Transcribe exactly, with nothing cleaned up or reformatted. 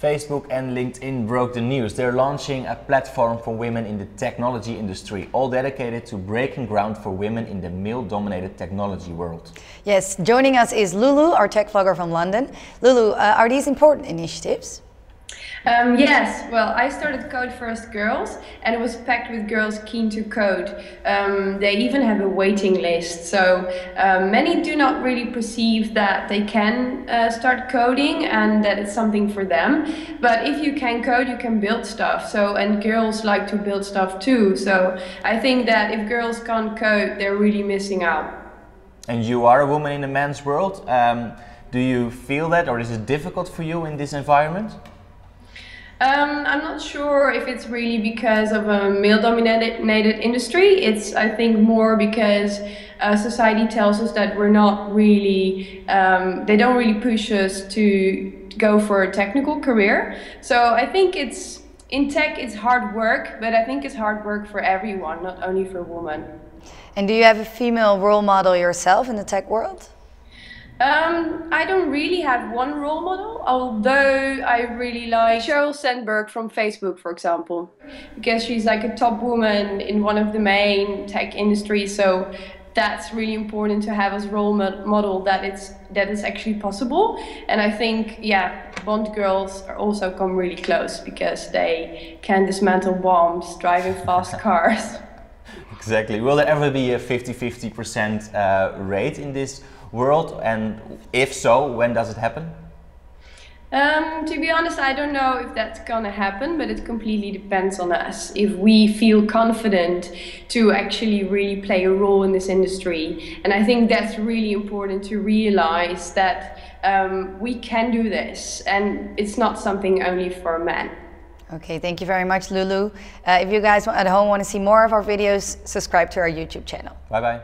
Facebook and LinkedIn broke the news. They're launching a platform for women in the technology industry, all dedicated to breaking ground for women in the male-dominated technology world. Yes, joining us is Loulou, our tech vlogger from London. Loulou, uh, are these important initiatives? Um, yes, well, I started Code First Girls, and it was packed with girls keen to code. Um, they even have a waiting list, so uh, many do not really perceive that they can uh, start coding and that it's something for them. But if you can code, you can build stuff. So, and girls like to build stuff too. So I think that if girls can't code, they're really missing out. And you are a woman in a man's world. Um, do you feel that, or is it difficult for you in this environment? Um, I'm not sure if it's really because of a male-dominated industry. It's, I think, more because uh, society tells us that we're not really, um, they don't really push us to go for a technical career. So I think it's, in tech, it's hard work, but I think it's hard work for everyone, not only for women. And do you have a female role model yourself in the tech world? Um, I don't really have one role model, although I really like Sheryl Sandberg from Facebook, for example, because she's like a top woman in one of the main tech industries. So that's really important to have as a role model that it's that is actually possible. And I think, yeah, Bond girls are also come really close because they can dismantle bombs, driving fast cars. Exactly. Will there ever be a fifty fifty percent uh, rate in this world, and if so, when does it happen? Um, to be honest, I don't know if that's gonna happen, but it completely depends on us. If we feel confident to actually really play a role in this industry, and I think that's really important to realize that um, we can do this, and it's not something only for men. Okay, thank you very much, Loulou. Uh, if you guys at home want to see more of our videos, subscribe to our YouTube channel. Bye bye.